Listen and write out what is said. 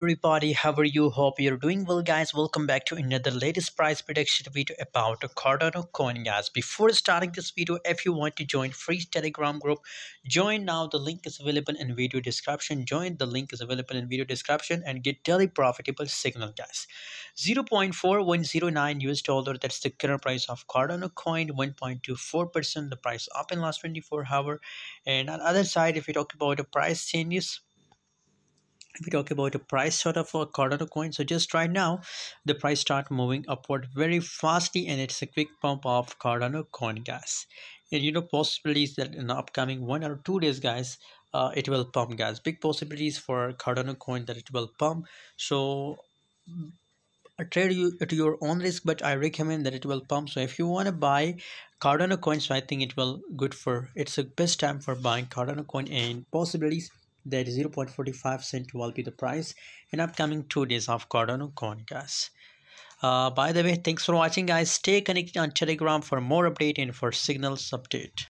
Everybody, how are you? Hope you're doing well, guys. Welcome back to another latest price prediction video about Cardano coin, guys. Before starting this video, if you want to join free Telegram group, join now. The link is available in video description. And get daily profitable signal, guys. 0.4109 US dollar. That's the current price of Cardano coin. 1.24%. The price up in last 24 hours. And on the other side, if you talk about the price changes. We talk about the price sort of for Cardano coin, so just right now the price start moving upward very fastly, and it's a quick pump of Cardano coin, guys. And you know, possibilities that in the upcoming 1 or 2 days, guys, it will pump, guys. Big possibilities for Cardano coin that it will pump. So trade you at your own risk, but I recommend that it will pump. So if you want to buy Cardano coin, so I think it will good for, it's the best time for buying Cardano coin. And possibilities that 0.45 cent will be the price in upcoming 2 days of Cardano coin, guys. By the way, thanks for watching, guys. Stay connected on Telegram for more update and for signals update.